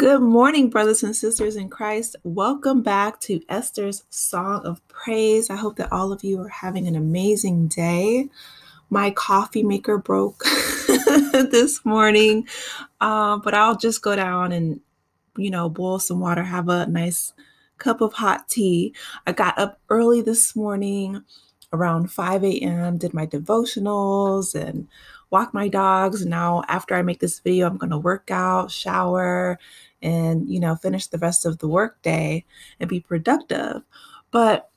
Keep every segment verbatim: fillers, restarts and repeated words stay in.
Good morning, brothers and sisters in Christ. Welcome back to Esther's Song of Praise. I hope that all of you are having an amazing day. My coffee maker broke this morning, uh, but I'll just go down and, you know, boil some water, have a nice cup of hot tea. I got up early this morning around five a m, did my devotionals and walk my dogs. Now, after I make this video, I'm going to work out, shower, and, you know, finish the rest of the workday and be productive. But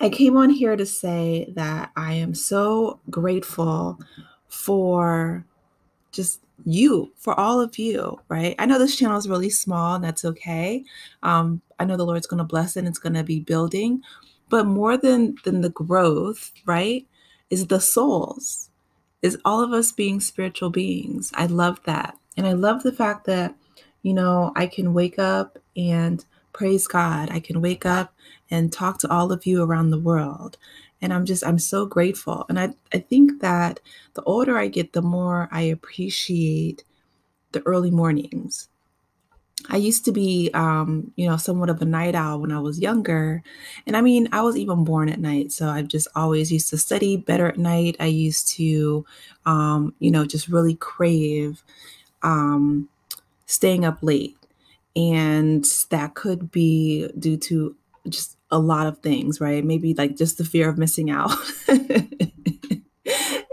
I came on here to say that I am so grateful for just you, for all of you, right? I know this channel is really small, and that's okay. Um, I know the Lord's going to bless it, and it's going to be building. But more than, than the growth, right, is the souls, is all of us being spiritual beings. I love that. And I love the fact that, you know, I can wake up and praise God. I can wake up and talk to all of you around the world. And I'm just, I'm so grateful. And I, I think that the older I get, the more I appreciate the early mornings. I used to be, um, you know, somewhat of a night owl when I was younger. And I mean, I was even born at night. So I just always used to study better at night. I used to, um, you know, just really crave um, staying up late. And that could be due to just a lot of things, right? Maybe like just the fear of missing out.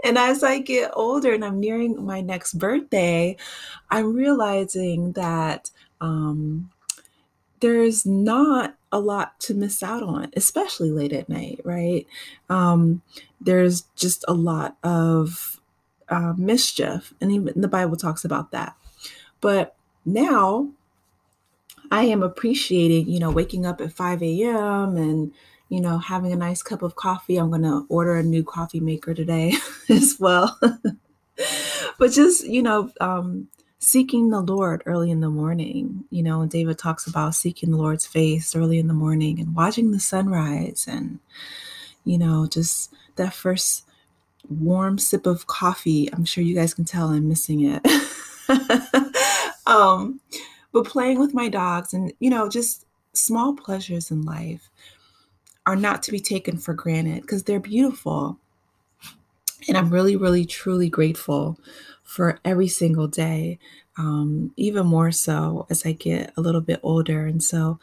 And as I get older and I'm nearing my next birthday, I'm realizing that Um, there's not a lot to miss out on, especially late at night, right? Um, there's just a lot of uh, mischief, and even the Bible talks about that. But now I am appreciating, you know, waking up at five a m and, you know, having a nice cup of coffee. I'm going to order a new coffee maker today as well. But just, you know, um, seeking the Lord early in the morning. You know, David talks about seeking the Lord's face early in the morning and watching the sunrise and, you know, just that first warm sip of coffee. I'm sure you guys can tell I'm missing it. um, but playing with my dogs and, you know, just small pleasures in life are not to be taken for granted because they're beautiful. And I'm really, really, truly grateful for every single day, um, even more so as I get a little bit older. And so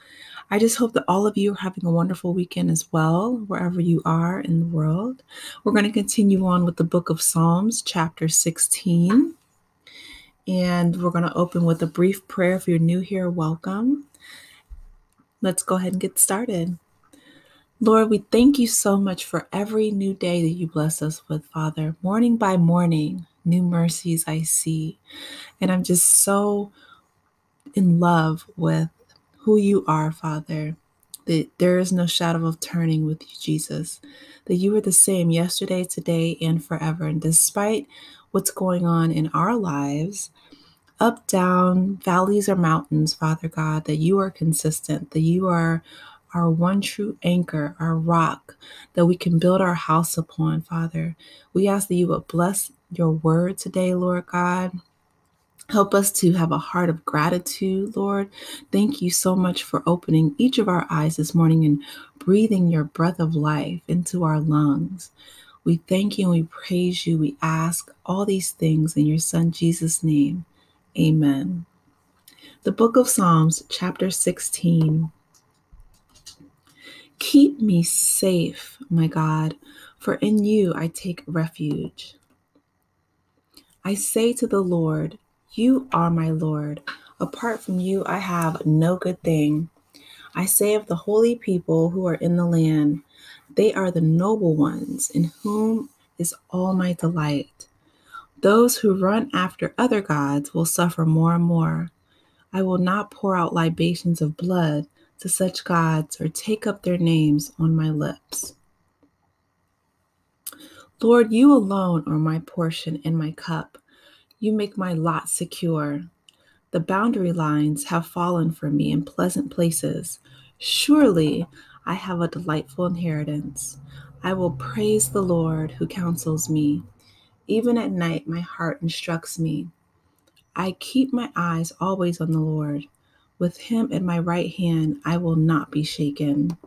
I just hope that all of you are having a wonderful weekend as well, wherever you are in the world. We're going to continue on with the book of Psalms, chapter sixteen. And we're going to open with a brief prayer. If you're new here, welcome. Let's go ahead and get started. Lord, we thank you so much for every new day that you bless us with, Father. Morning by morning, new mercies I see. And I'm just so in love with who you are, Father, that there is no shadow of turning with you, Jesus, that you are the same yesterday, today, and forever. And despite what's going on in our lives, up, down, valleys or mountains, Father God, that you are consistent, that you are our one true anchor, our rock that we can build our house upon, Father. We ask that you would bless your word today, Lord God. Help us to have a heart of gratitude, Lord. Thank you so much for opening each of our eyes this morning and breathing your breath of life into our lungs. We thank you and we praise you. We ask all these things in your Son, Jesus' name. Amen. The book of Psalms, chapter sixteen. Keep me safe, my God, for in you I take refuge. I say to the Lord, you are my Lord. Apart from you, I have no good thing. I say of the holy people who are in the land, they are the noble ones in whom is all my delight. Those who run after other gods will suffer more and more. I will not pour out libations of blood to such gods or take up their names on my lips. Lord, you alone are my portion and my cup. You make my lot secure. The boundary lines have fallen for me in pleasant places. Surely I have a delightful inheritance. I will praise the Lord who counsels me. Even at night, my heart instructs me. I keep my eyes always on the Lord. With him at my right hand, I will not be shaken.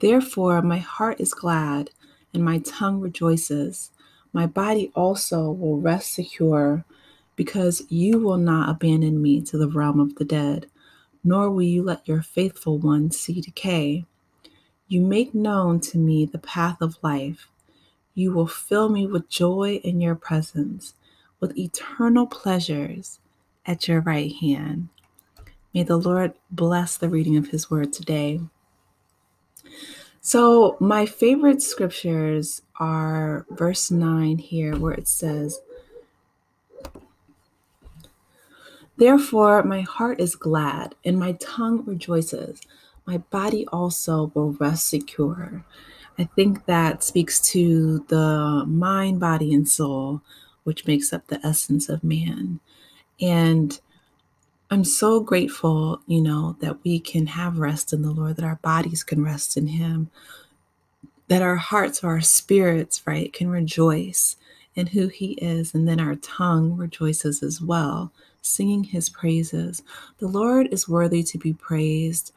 Therefore, my heart is glad and my tongue rejoices. My body also will rest secure, because you will not abandon me to the realm of the dead, nor will you let your faithful one see decay. You make known to me the path of life. You will fill me with joy in your presence, with eternal pleasures at your right hand. May the Lord bless the reading of his word today. So my favorite scriptures are verse nine here, where it says, "Therefore my heart is glad and my tongue rejoices. My body also will rest secure." I think that speaks to the mind, body, and soul, which makes up the essence of man. And I'm so grateful, you know, that we can have rest in the Lord, that our bodies can rest in him, that our hearts or our spirits, right, can rejoice in who he is. And then our tongue rejoices as well, singing his praises. The Lord is worthy to be praised,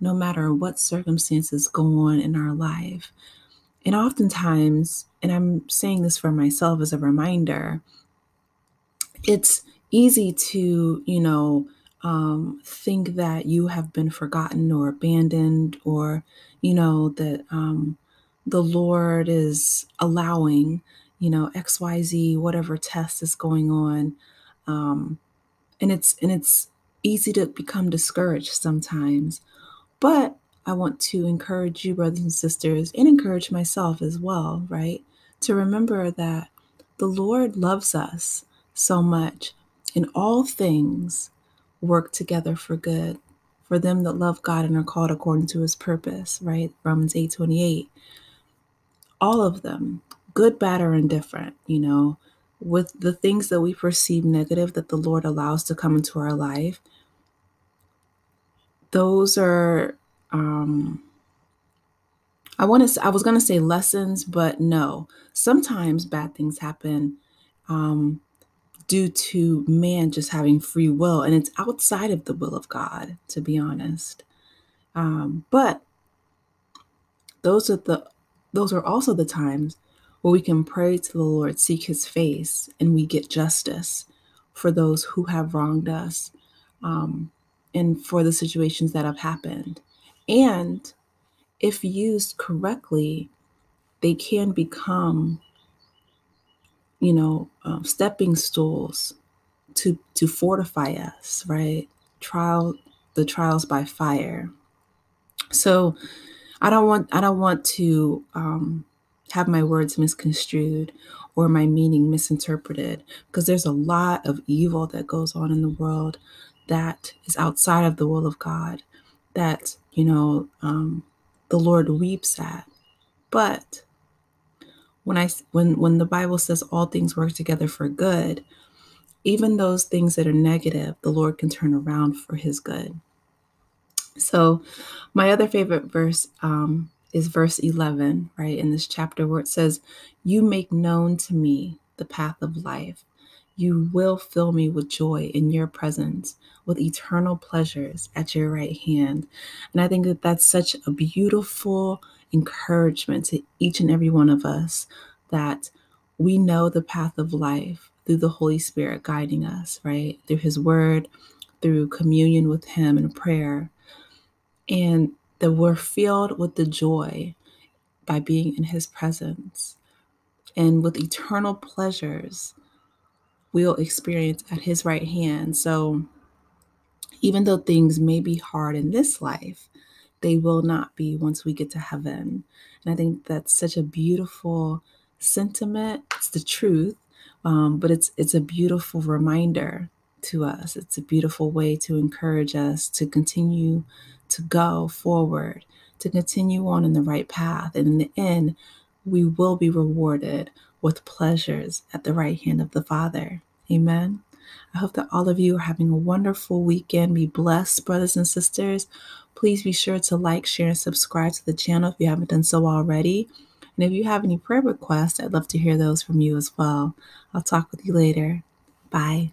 no matter what circumstances go on in our life. And oftentimes, and I'm saying this for myself as a reminder, it's easy to, you know, um, think that you have been forgotten or abandoned, or, you know, that um, the Lord is allowing, you know, X Y Z, whatever test is going on. Um, and it's, and it's easy to become discouraged sometimes. But I want to encourage you, brothers and sisters, and encourage myself as well, right? To remember that the Lord loves us so much, and all things work together for good for them that love God and are called according to his purpose, right? Romans eight twenty-eight. All of them, good, bad, or indifferent, you know, with the things that we perceive negative that the Lord allows to come into our life, those are, um, I want to, I was going to say lessons, but no, sometimes bad things happen um, due to man just having free will, and it's outside of the will of God, to be honest. Um, but those are the, those are also the times where we can pray to the Lord, seek his face, and we get justice for those who have wronged us. Um, and for the situations that have happened. And if used correctly, they can become, you know, um, stepping stools to, to fortify us, right? Trial, the trials by fire. So I don't want, I don't want to um, have my words misconstrued or my meaning misinterpreted, because there's a lot of evil that goes on in the world that is outside of the will of God, that, you know, um, the Lord weeps at. But when I, when, when the Bible says all things work together for good, even those things that are negative, the Lord can turn around for his good. So my other favorite verse um, is verse eleven, right, in this chapter, where it says, "You make known to me the path of life. You will fill me with joy in your presence, with eternal pleasures at your right hand." And I think that that's such a beautiful encouragement to each and every one of us, that we know the path of life through the Holy Spirit guiding us, right? Through his word, through communion with him and prayer. And that we're filled with the joy by being in his presence, and with eternal pleasures we'll experience at his right hand. So even though things may be hard in this life, they will not be once we get to heaven. And I think that's such a beautiful sentiment. It's the truth, um, but it's it's a beautiful reminder to us. It's a beautiful way to encourage us to continue to go forward, to continue on in the right path. And in the end, we will be rewarded with pleasures at the right hand of the Father. Amen. I hope that all of you are having a wonderful weekend. Be blessed, brothers and sisters. Please be sure to like, share, and subscribe to the channel if you haven't done so already. And if you have any prayer requests, I'd love to hear those from you as well. I'll talk with you later. Bye.